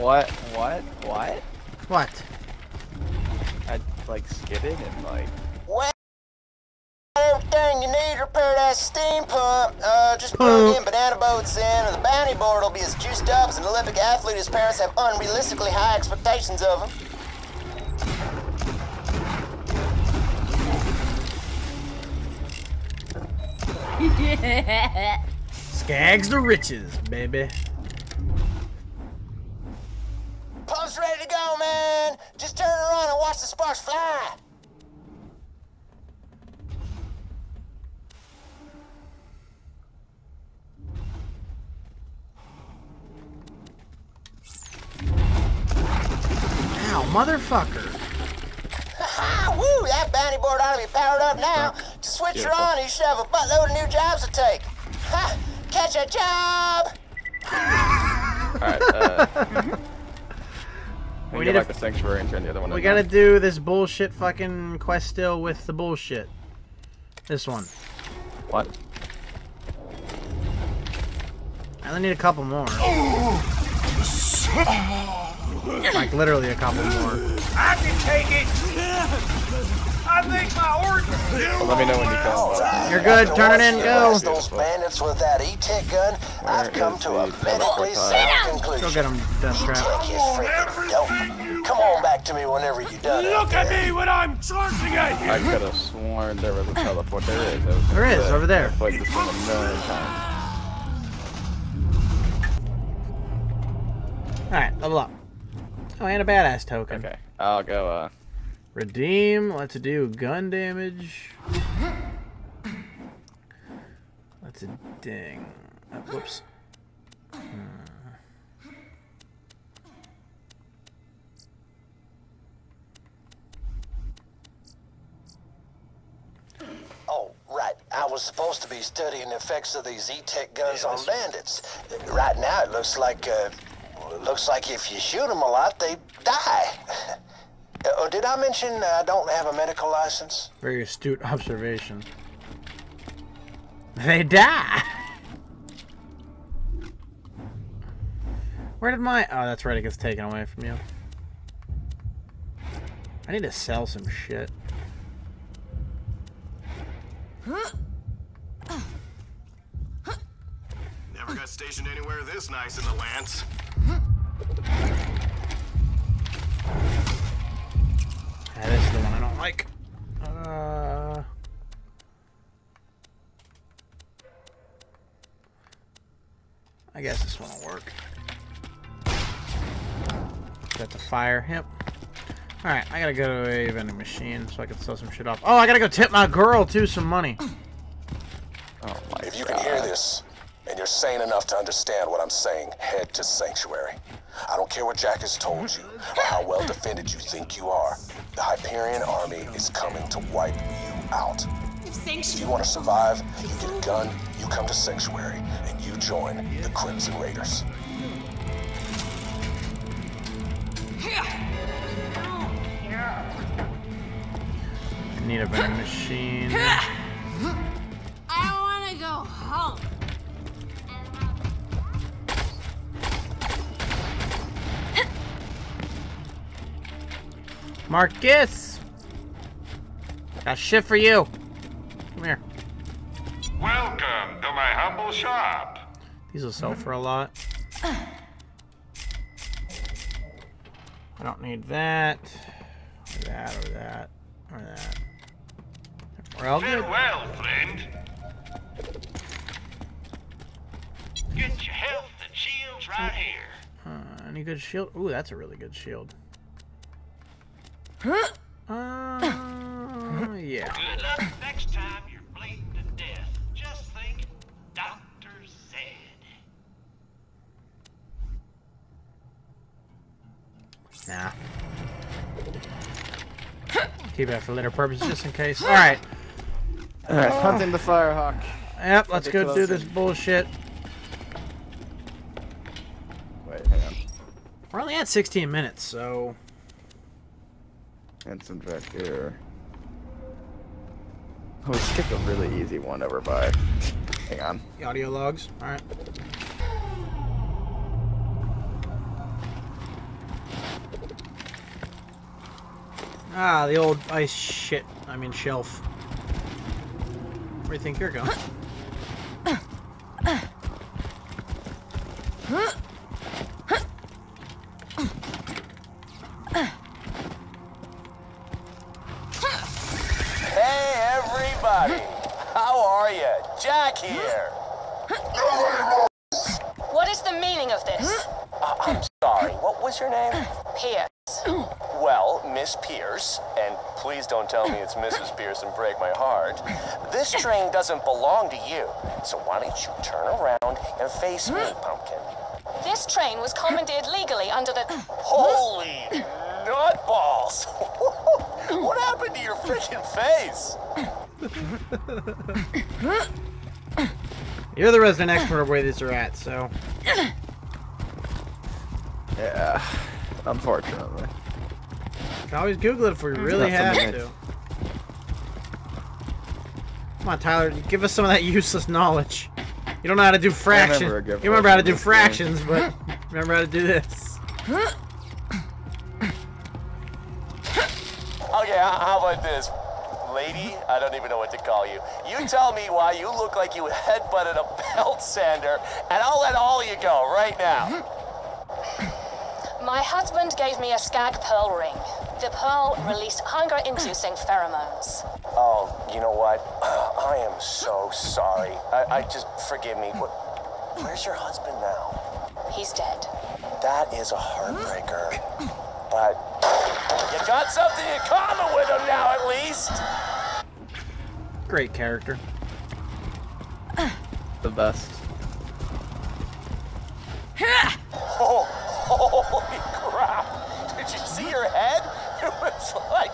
What? What? I like skidded and like. What? Everything you need to repair that steam pump. Just plug in banana boats in, and the bounty board will be as juiced up as an Olympic athlete whose parents have unrealistically high expectations of him. Skags to riches, baby. Pump's ready to go, man. Just turn her on and watch the sparks fly. Ow, motherfucker. Ha-ha, woo, that bounty board ought to be powered up now. Just switch her on and you should have a buttload of new jobs to take. Ha! Catch a job! Alright, we need to go back to Sanctuary and turn the other one on. We gotta do this bullshit fucking quest still with the bullshit. This one. What? I only need a couple more. Like, literally a couple more. I can take it! I think my organ! Let me know when you come. You're good, turn it in, go! Those bandits with that E-Tech gun, I've come to a medically sound conclusion. Go get him, Death Trap. Come on back to me whenever you're done. Look at me when I'm charging at you! I could have sworn there was a teleport. There is. There is, over there. I've played this game a million times. Alright, level up. Oh, and a badass token. Okay, I'll go, redeem, let's do gun damage. Let's ding. Oh, whoops. Oh, right. I was supposed to be studying the effects of these E-Tech guns on bandits. Right now, it looks like, if you shoot them a lot, they die. Did I mention I don't have a medical license? Very astute observation. They die! Where did my... Oh, that's right, it gets taken away from you. I need to sell some shit. Never got stationed anywhere this nice in the Lance. That is the one I don't like. I guess this one will work. That's a fire. Yep. Alright, I gotta go to a vending machine so I can sell some shit off. Oh, I gotta go tip my girl, too, some money. Oh, my If you God. Can hear this, and you're sane enough to understand what I'm saying, head to Sanctuary. I don't care what Jack has told you, or how well defended you think you are. The Hyperion army is coming to wipe you out. If you want to survive, you get a gun, you come to Sanctuary, and you join the Crimson Raiders. I need a vending machine. I want to go home. Marcus! Got shit for you. Come here. Welcome to my humble shop. These will sell for a lot. I don't need that. Or that, or that, or that. Farewell, friend. Get your health and shields right here. Any good shield? Ooh, that's a really good shield. Yeah. Good luck next time you're bleeding to death. Just think Dr. Zed. Nah. Keep that for later purposes just in case. Alright. Alright, hunting the Firehawk. Yep, let's go do this bullshit. Wait, hang on. We're only at 16 minutes, so... Handsome Jack here. Oh, we skipped a really easy one over by. Hang on. The audio logs. Alright. Ah, the old ice shit. I mean, shelf. Where do you think you're going? Mrs. Pearson, break my heart. This train doesn't belong to you, so why don't you turn around and face me, pumpkin? This train was commandeered legally under the... Holy nutballs! What happened to your freaking face? You're the resident expert of where these are at, so... Yeah, unfortunately. You can always Google it if we really have to. Come on, Tyler, give us some of that useless knowledge. You don't know how to do fractions. You remember how to do fractions, but remember how to do this. Okay, how about this? Lady, I don't even know what to call you. You tell me why you look like you headbutted a belt sander, and I'll let all of you go right now. My husband gave me a skag pearl ring. The pearl released hunger-inducing pheromones. Oh, you know what? I am so sorry. I just, forgive me. Where's your husband now? He's dead. That is a heartbreaker. But you got something in common with him now, at least. Great character. The best. Oh, holy crap! Did you see your head? It was like,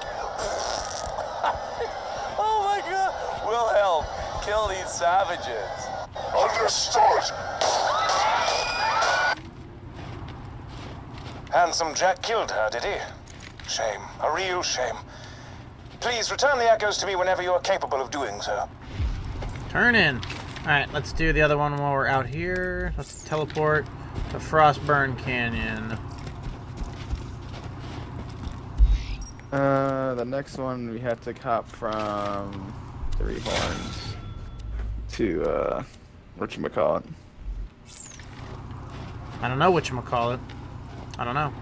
oh my god, Wilhelm, kill these savages. Understood. Handsome Jack killed her, did he? Shame, a real shame. Please return the echoes to me whenever you are capable of doing so. Turn in. Alright, let's do the other one while we're out here. Let's teleport to Frostburn Canyon. The next one we have to hop from Three Horns to whatchamacallit. I don't know whatchamacallit. I don't know.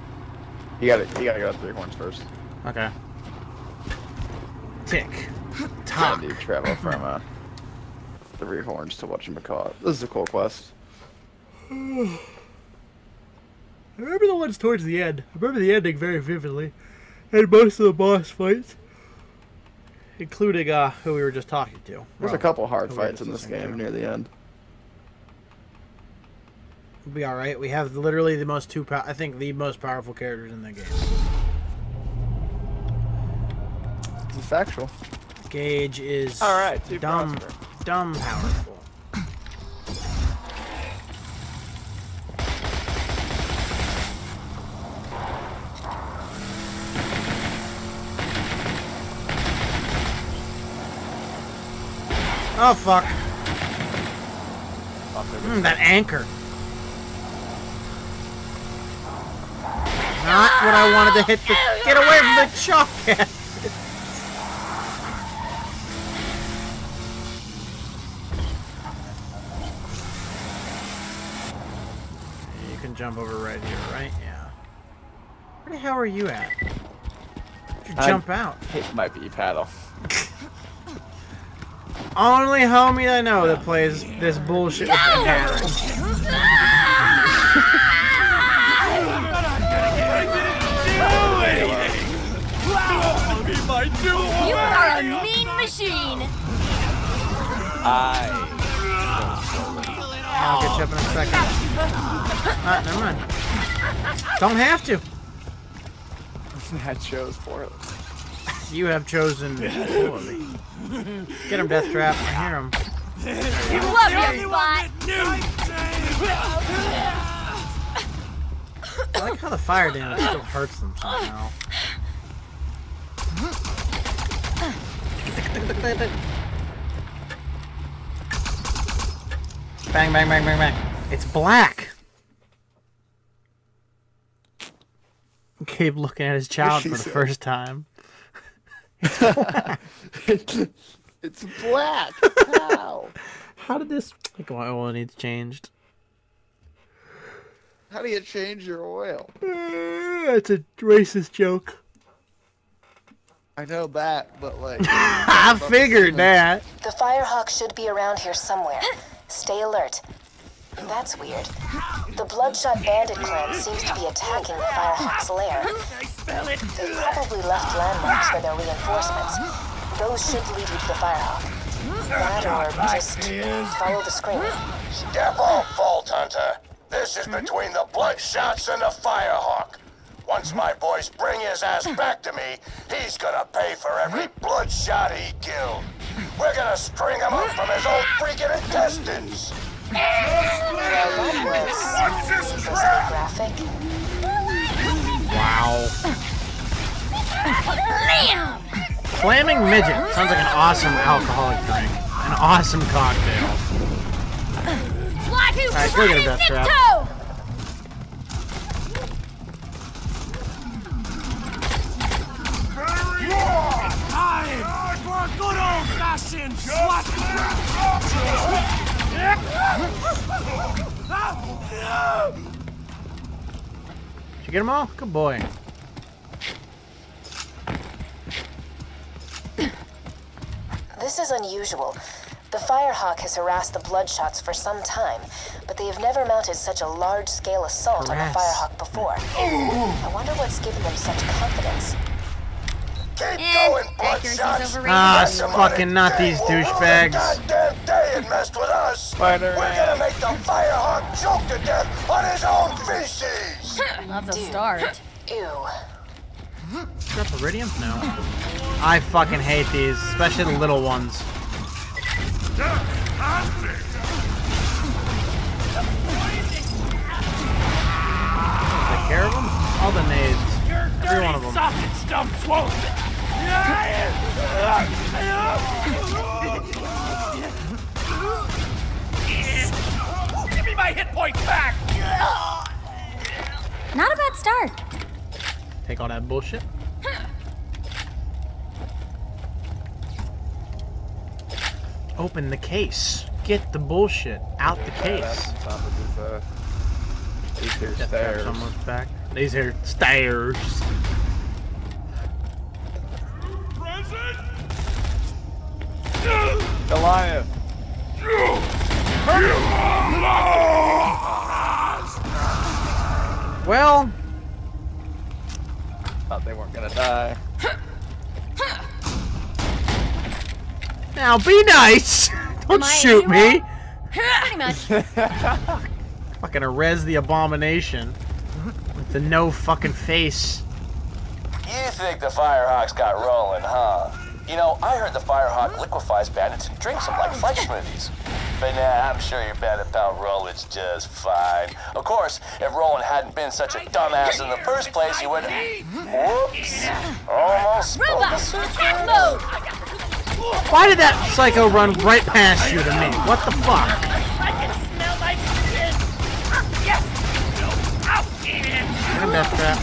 You gotta go to Three Horns first. Okay. Tick. Tock. You travel from Three Horns to whatchamacallit. This is a cool quest. I remember the ones towards the end. I remember the ending very vividly. And most of the boss fights, including who we were just talking to. There's a couple hard fights in this game near the end. We'll be all right. We have literally the most I think the most powerful characters in the game. It's factual. Gage is all right. Dumb powerful. Oh, fuck. That anchor. Not what I wanted to hit the... Get away from the chalk cat! You can jump over right here, right? Yeah. Where the hell are you at? You jump out. It might be paddle. Only homie I know that plays this bullshit with the parents. You are a mean machine! I'll get you up in a second. Alright, never mind. Don't have to. I chose poorly. You have chosen poorly. Get him, Death Trap. I hear him. You love your spot. I like how the fire damage still hurts them somehow. Bang, bang, bang, bang, bang. It's black. Gabe looking at his child for the first time. It's black. How? How did this? Like, my oil needs changed. How do you change your oil? It's a racist joke. I know that, but like... I figured that. The Firehawk should be around here somewhere. Stay alert. That's weird. The Bloodshot Bandit clan seems to be attacking the Firehawk's lair. They probably left landmarks for their reinforcements. Those should lead you to the Firehawk. That or just follow the screaming. Step off, Vault Hunter. This is between the Bloodshots and the Firehawk. Once my boys bring his ass back to me, he's gonna pay for every Bloodshot he killed. We're gonna string him up from his old freaking intestines. What's this crap? Graphic. Wow. Flaming Midget sounds like an awesome alcoholic drink. An awesome cocktail. Alright, go get a Death Trap. Time for a good old-fashioned SWAT crap. Did you get them all? Good boy. This is unusual. The Firehawk has harassed the Bloodshots for some time, but they have never mounted such a large-scale assault on the Firehawk before. I wonder what's given them such confidence. Keep going, Bloodshots! Ah, it's fucking not these douchebags. Goddamn day and messed with us. Spider. We're gonna make the Firehawk choke to death on his own feces. Love the start. Ew. Drop iridium? No. I fucking hate these, especially the little ones. Take care of them? All the nades. Every one of them. Give me my hit point back! Not a bad start. Take all that bullshit. Open the case. Get the bullshit out the case. These here stairs. Someone's back. These here stairs. Goliath. Well, thought they weren't gonna die. Now be nice! Don't shoot me! Pretty much. Fucking arrest the abomination with the no fucking face. You think the Firehawks got rolling, huh? You know, I heard the Firehawk liquefies bandits and drinks them like flight smoothies. But nah, I'm sure your bandit pal Roland's just fine. Of course, if Roland hadn't been such a dumbass in the first place, he wouldn't. Whoops! Almost. Robots, attack mode! Why did that psycho run right past you to me? What the fuck? I can smell my shit. Yes. No. I'm Death Trap.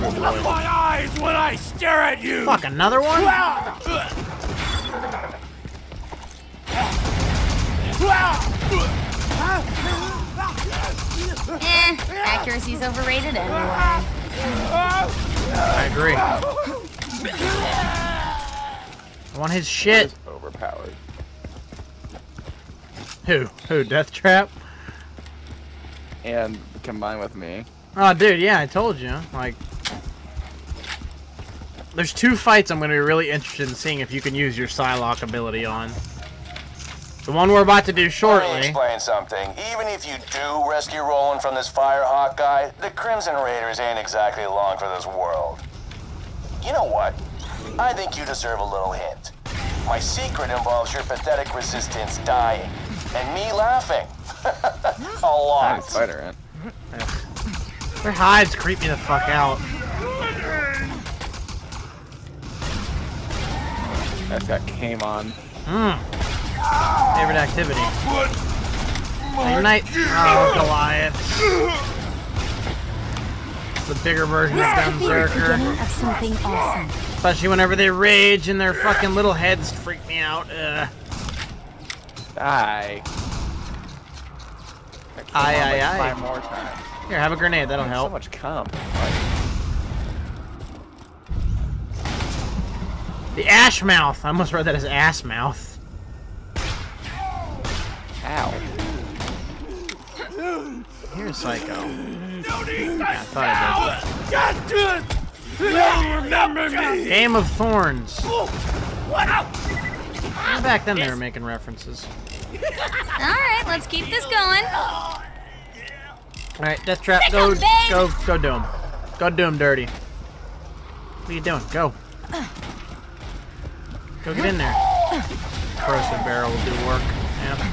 Look my eyes when I stare at you. Fuck, another one? Accuracy's overrated anyway. I agree. I want his shit. Overpowered. Who? Who? Death Trap? And combined with me. Oh, dude, yeah, I told you. Like, there's two fights I'm going to be really interested in seeing if you can use your Psylocke ability on. The one we're about to do shortly. Let me explain something. Even if you do rescue Roland from this Firehawk guy, the Crimson Raiders ain't exactly long for this world. You know what? I think you deserve a little hint. My secret involves your pathetic resistance dying, and me laughing. A lot. Their hives creep me the fuck out. That's got came on. Favorite activity. Night. Oh, Goliath. the bigger version of Berserker. Awesome. Especially whenever they rage and their fucking little heads freak me out. Die. Aye. More times. Here, have a grenade. That'll help. So much comp. The ash mouth. I almost read that as ass mouth. Ow. Here's Psycho. Yeah, I thought I did. God damn it! Remember me. Game of Thorns. Back then they were making references. Alright, let's keep this going. Alright, Death Trap, go do him. Go do him dirty. What are you doing? Go. Go get in there. Corrosive barrel will do work. Yeah.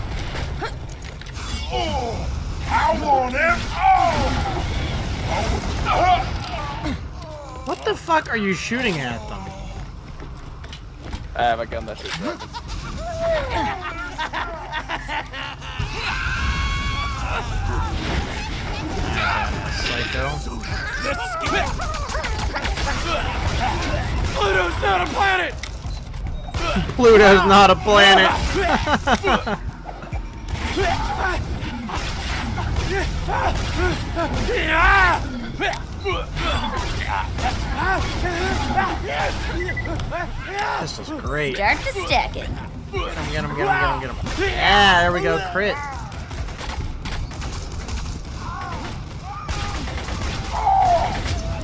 I want him. What the fuck are you shooting at them? I have a gun that shoots weapons. Psycho. Let's skip it. Pluto's not a planet. Pluto's not a planet. This is great. Start the stacking. Get him. Yeah, there we go, crit.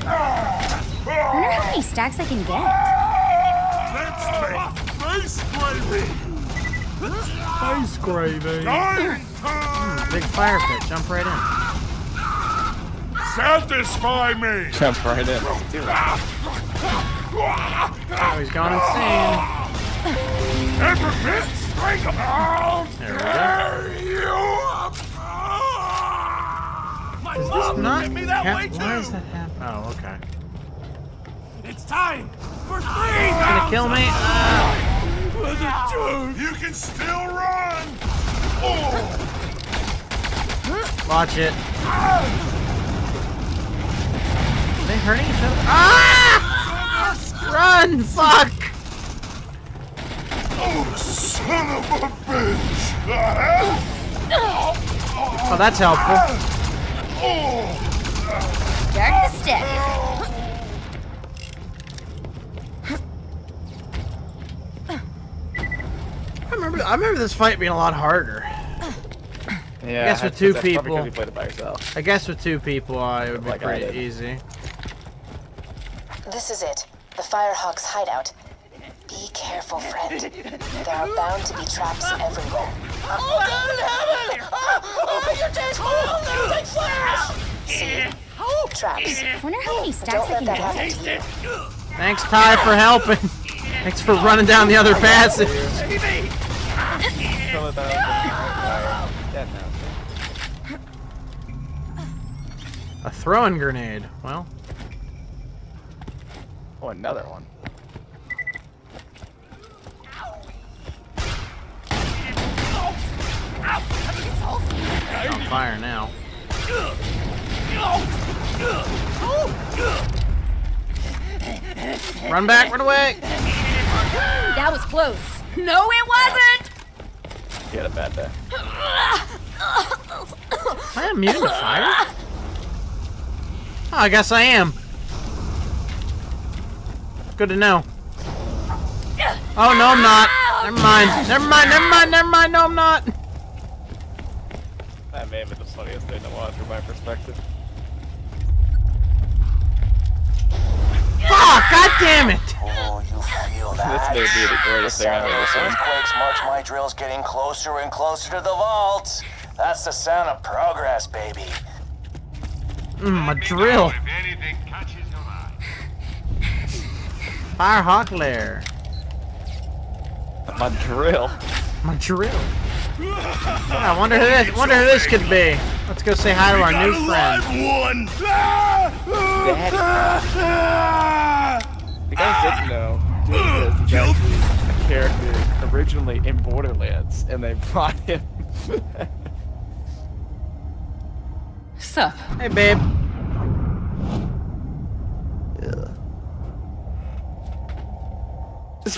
I wonder how many stacks I can get. Let's make face gravy. Big fire pit, jump right in. Satisfy me! Jump right in. Oh, he's gone insane. Is this not me that way too? Why is that happening? Oh, okay. It's time for 3 gonna kill me? You can still run. Watch it. Are they hurting each other? Ah! Run! Fuck! Oh, son of a bitch! Oh, that's helpful. Start the stick. I remember this fight being a lot harder. Yeah. I guess with two people. You played it by yourself. I guess with two people, it would be like pretty easy. This is it. The Firehawk's hideout. Be careful, friend. There are bound to be traps everywhere. Oh, God in heaven! Oh, your taste! Oh, no, take flash! See? Oh, traps. I wonder how many stacks I can get. Thanks, Ty, for helping. Thanks for running down the other passage. A throwing grenade. Well. Oh, another one. I'm on fire now. Run back, run away! That was close. No, it wasn't! You had a bad day. Am I immune to fire? Oh, I guess I am. Good to know. Oh, no, I'm not. Never mind. No, I'm not. That may have been the funniest thing to watch from my perspective. Fuck! Oh, God damn it! Oh, you feel that? This may be the greatest thing I've ever seen. Earthquakes march my drills getting closer and closer to the vault. That's the sound of progress, baby. My drill. If anything catches your eye. Firehawk lair. My drill. Yeah, I wonder who this could be. Let's go say hi to our new friend. The guy didn't know. He's actually a character originally in Borderlands, and they brought him. Sup? Hey, babe.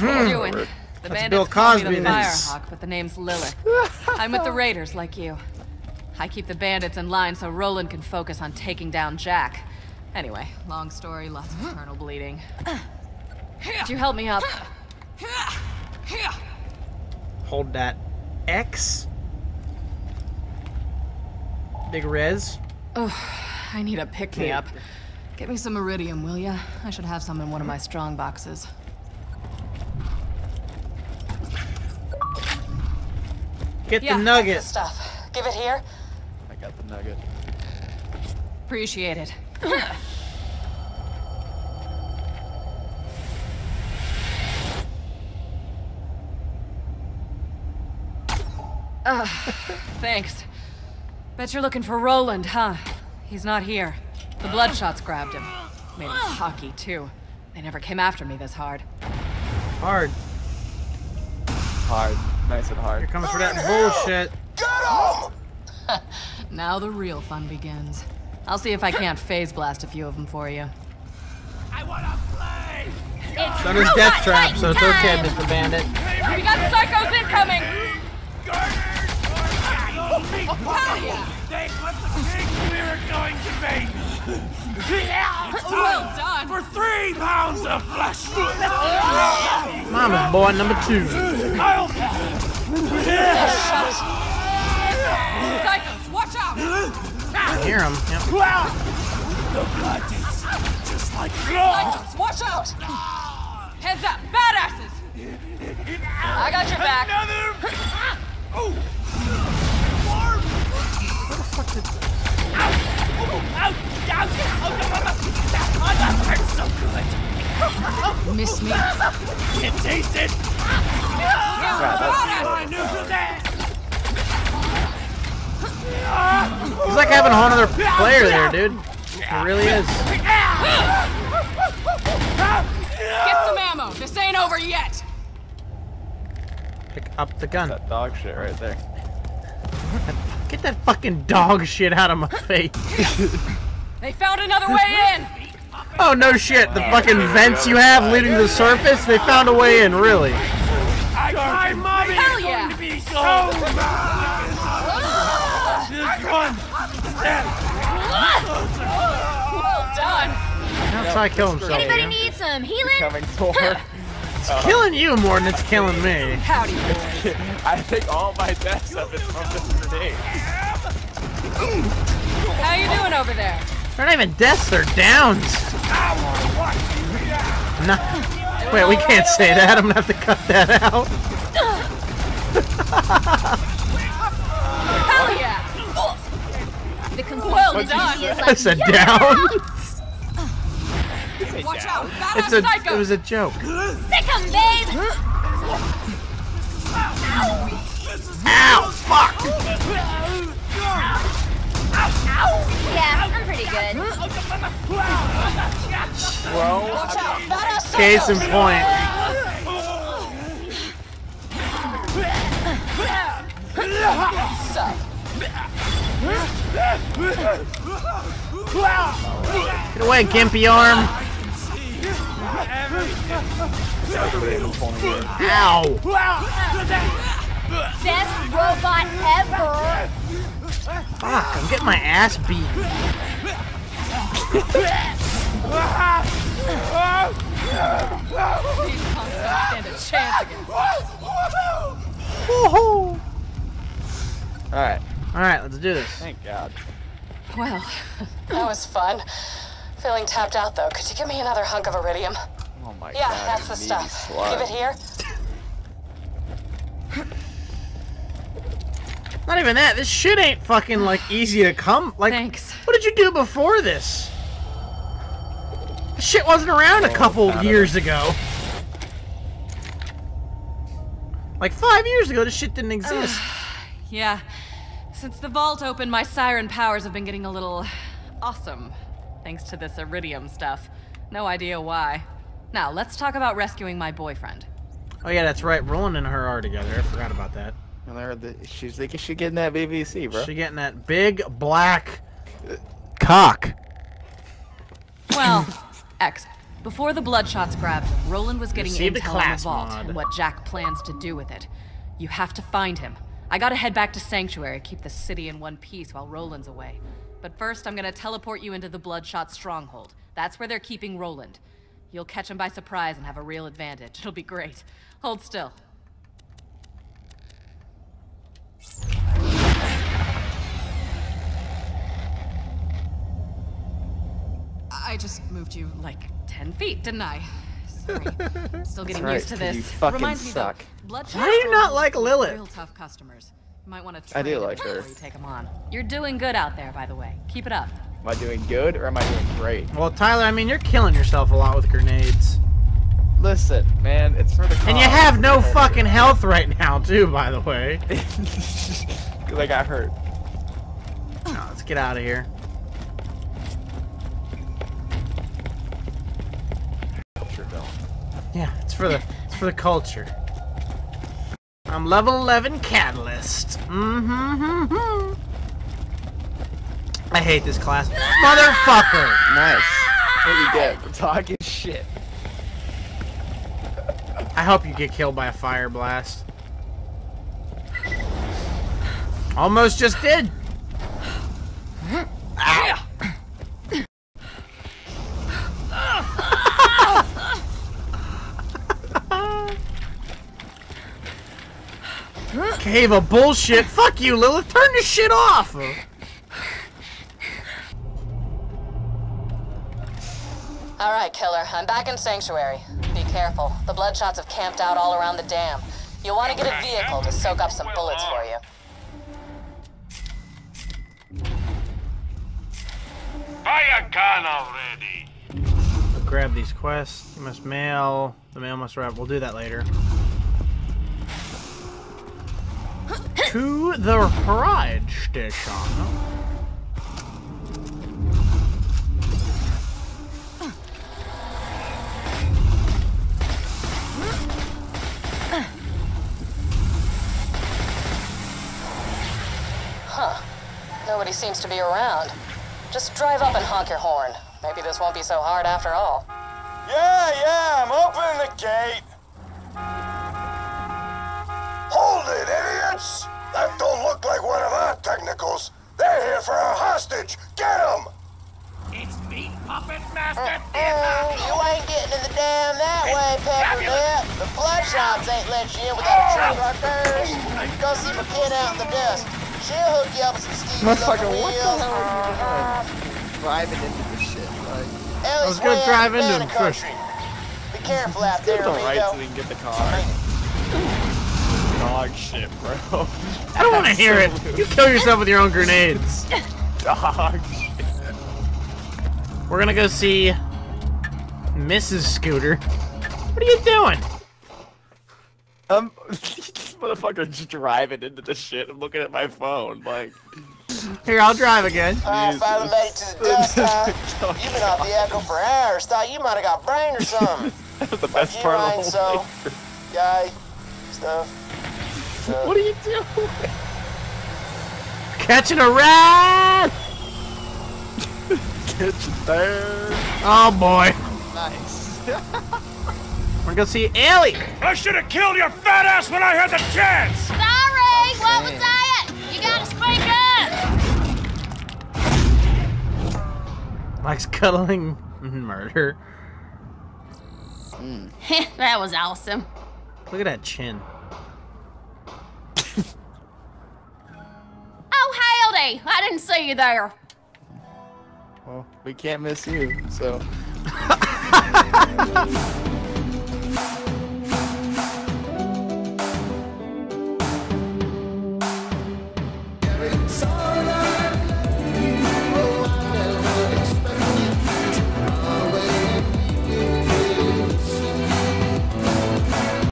Ruined. The bandits call me the Firehawk, but the name's Lilith. I'm with the Raiders, like you. I keep the bandits in line so Roland can focus on taking down Jack. Anyway, long story, lots of internal bleeding. Could you help me up? Hold that X. Big res. Oh, I need a pick-me-up. Get me some iridium, will ya? I should have some in one of my strong boxes. Get the nugget. Stuff. Give it here. I got the nugget. Appreciate it. Thanks. Bet you're looking for Roland, huh? He's not here. The Bloodshots grabbed him. Made him cocky, too. They never came after me this hard. Nice and hard. You're coming for that bullshit. Get him! Now the real fun begins. I'll see if I can't phase blast a few of them for you. I wanna play! It's Thunder's Death Trap, so it's okay, Mr. Bandit. We got psychos incoming! They put the thing we were going to make! Well done! For 3 pounds of flesh! Mama's boy number 2. Kyle! Psychos, watch out! I hear him. Yep. Just like Psychos, watch out! Heads up, badasses! I got your back. Miss me? You taste it! It's like having a whole other player there, dude. It really is. Get some ammo. This ain't over yet. Pick up the gun. That dog shit right there. Get that fucking dog shit out of my face. They found another way in! Oh, no shit. The fucking vents you have leading to the surface, they found a way in, really. My mommy is going to be so mad! This one is dead. Well done. That's how I kill himself. Anybody need some healing? It's killing you more than it's killing me. Howdy, boys. I think all my death stuff is from this today. How you doing over there? They're not even deaths, they're downs. No. Wait, we can't say that. I'm gonna have to cut that out. Hell yeah! I said downs. Watch out! It was a joke. Sick him, babe! Ow! Fuck! Yeah, I'm pretty good. Case in point. Get away, gimpy arm! Ow! Best robot ever! Fuck, I'm getting my ass beat. Alright. Alright, let's do this. Thank God. Well, that was fun. Feeling tapped out though. Could you give me another hunk of iridium? Oh my God. Yeah, that's the stuff. Give it here. Not even that. This shit ain't fucking like easy to come. Like, thanks. What did you do before this? This shit wasn't around a couple years ago. Like 5 years ago, this shit didn't exist. Yeah. Since the vault opened, my siren powers have been getting a little awesome. Thanks to this iridium stuff. No idea why. Now, let's talk about rescuing my boyfriend. Oh yeah, that's right. Roland and her are together. I forgot about that. She's thinking she's getting that BBC, bro. She's getting that big black cock. Well, ex. Before the Bloodshots grabbed, Roland was getting intel on the vault and what Jack plans to do with it. You have to find him. I gotta head back to Sanctuary, keep the city in one piece while Roland's away. But first, I'm gonna teleport you into the Bloodshot Stronghold. That's where they're keeping Roland. You'll catch him by surprise and have a real advantage. It'll be great. Hold still. I just moved you like 10 feet, didn't I? Sorry. Still getting used to this. You fucking suck. Why do you not like Lilith? Real tough customers. You might want to try before you take them on. You're doing good out there, by the way. Keep it up. Am I doing good or am I doing great? Well, Tyler, I mean, you're killing yourself a lot with grenades. Listen, man, it's for the cause. And you have no fucking health right now, too, by the way. Because I got hurt. No, let's get out of here. Yeah, it's for the culture. I'm level 11 catalyst. I hate this class. Motherfucker! Nice. What you get for talking shit. I hope you get killed by a fire blast. Almost just did. Ow. Cave of bullshit. Fuck you, Lilith. Turn this shit off. All right, killer. I'm back in Sanctuary. Be careful. The Bloodshots have camped out all around the dam. You'll want to get a vehicle to soak up some bullets for you. Fire gun already. We'll grab these quests. You must mail. The mail must arrive. We'll do that later. To the Pride Station. Huh. Nobody seems to be around. Just drive up and honk your horn. Maybe this won't be so hard after all. Yeah, I'm opening the gate. Hold it, idiots! That don't look like one of our technicals. They're here for our hostage. Get them! It's me, Puppet Master. You ain't getting in the dam that way, Peppermint. The Bloodshots ain't letting you in without a tree like hers. Go see my kid out in the dust. She'll hook you up with some skis. Motherfucker, what the hell are you doing? Driving into this shit, right? I was gonna drive into him first. Be careful out there, Rico. So we can get the car. Dog shit, bro. I don't want to hear it. You kill yourself with your own grenades. Dog shit. We're gonna go see Mrs. Scooter. What are you doing? This motherfucker just driving into the shit. I'm looking at my phone, like. Here, I'll drive again. I finally made it to the dust, huh? You've been off the echo for hours. Thought you might have got brain or something. That was the best part of the whole thing. Guy, stuff. What are you doing? Catching a rat! Catch it there. Oh boy. Nice. We're gonna see Ellie. I should have killed your fat ass when I had the chance. Sorry, what was that? You gotta speak up. Likes cuddling murder. That was awesome. Look at that chin. Oh, howdy! I didn't see you there. Well, we can't miss you, so.